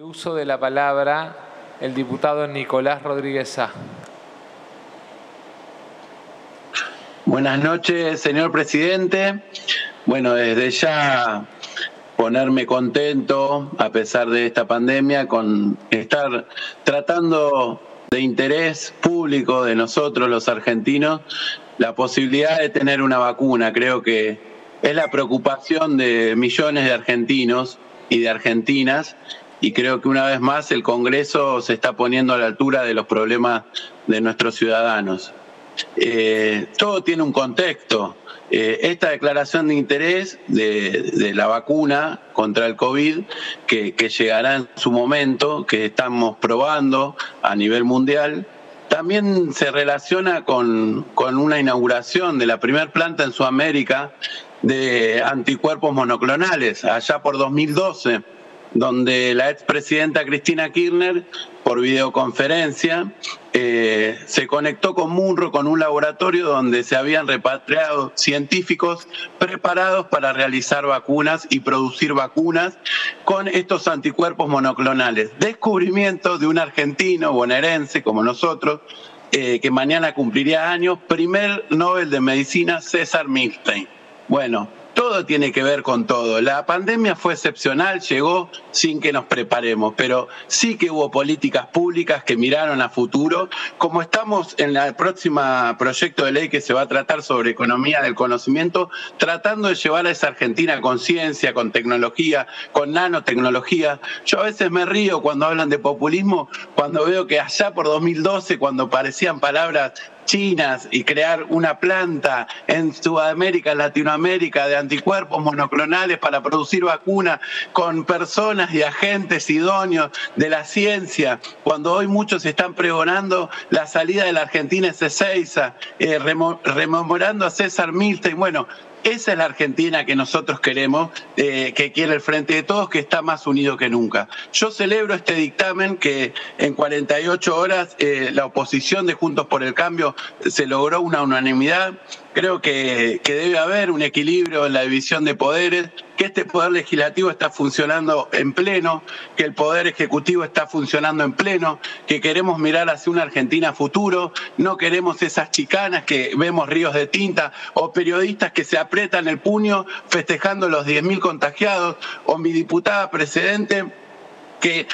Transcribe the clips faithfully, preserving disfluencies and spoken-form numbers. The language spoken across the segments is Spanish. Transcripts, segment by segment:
El uso de la palabra, el diputado Nicolás Rodríguez Sá. Buenas noches, señor presidente. Bueno, desde ya ponerme contento, a pesar de esta pandemia, con estar tratando de interés público de nosotros los argentinos la posibilidad de tener una vacuna. Creo que es la preocupación de millones de argentinos y de argentinas. Y creo que una vez más el Congreso se está poniendo a la altura de los problemas de nuestros ciudadanos. Eh, todo tiene un contexto. Eh, esta declaración de interés de, de la vacuna contra el COVID, que, que llegará en su momento, que estamos probando a nivel mundial, también se relaciona con, con una inauguración de la primera planta en Sudamérica de anticuerpos monoclonales, allá por dos mil doce. Donde la expresidenta Cristina Kirchner, por videoconferencia, eh, se conectó con Munro, con un laboratorio donde se habían repatriado científicos preparados para realizar vacunas y producir vacunas con estos anticuerpos monoclonales. Descubrimiento de un argentino bonaerense como nosotros, eh, que mañana cumpliría años, primer Nobel de Medicina, César Milstein. Bueno, todo tiene que ver con todo. La pandemia fue excepcional, llegó sin que nos preparemos, pero sí que hubo políticas públicas que miraron a futuro. Como estamos en el próximo proyecto de ley que se va a tratar sobre economía del conocimiento, tratando de llevar a esa Argentina con ciencia, con tecnología, con nanotecnología. Yo a veces me río cuando hablan de populismo, cuando veo que allá por dos mil doce, cuando parecían palabras chinas y crear una planta en Sudamérica, Latinoamérica, de anticuerpos monoclonales para producir vacunas con personas y agentes idóneos de la ciencia, cuando hoy muchos están pregonando la salida de la Argentina en Ceseiza, eh, remo rememorando a César Milstein. Bueno, esa es la Argentina que nosotros queremos, eh, que quiere el Frente de Todos, que está más unido que nunca. Yo celebro este dictamen que en cuarenta y ocho horas eh, la oposición de Juntos por el Cambio se logró una unanimidad. Creo que, que debe haber un equilibrio en la división de poderes, que este poder legislativo está funcionando en pleno, que el poder ejecutivo está funcionando en pleno, que queremos mirar hacia una Argentina futuro, no queremos esas chicanas que vemos ríos de tinta o periodistas que se aprietan el puño festejando los diez mil contagiados, o mi diputada precedente que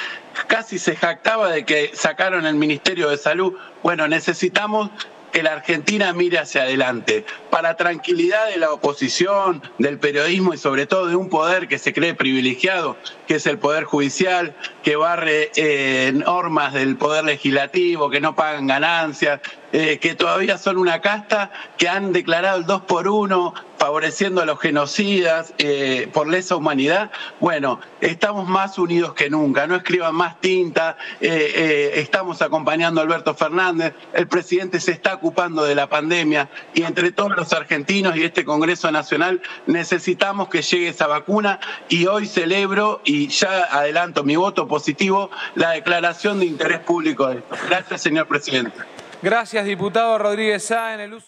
casi se jactaba de que sacaron el Ministerio de Salud. Bueno, necesitamos que la Argentina mire hacia adelante, para tranquilidad de la oposición, del periodismo y sobre todo de un poder que se cree privilegiado, que es el Poder Judicial, que barre eh, normas del Poder Legislativo, que no pagan ganancias, eh, que todavía son una casta que han declarado el dos por uno, favoreciendo a los genocidas eh, por lesa humanidad. Bueno, estamos más unidos que nunca, no escriban más tinta, eh, eh, estamos acompañando a Alberto Fernández, el presidente se está ocupando de la pandemia y entre todos los argentinos y este Congreso Nacional necesitamos que llegue esa vacuna, y hoy celebro y ya adelanto mi voto positivo la declaración de interés público de esto. Gracias, señor presidente. Gracias, diputado Rodríguez Sá. En el uso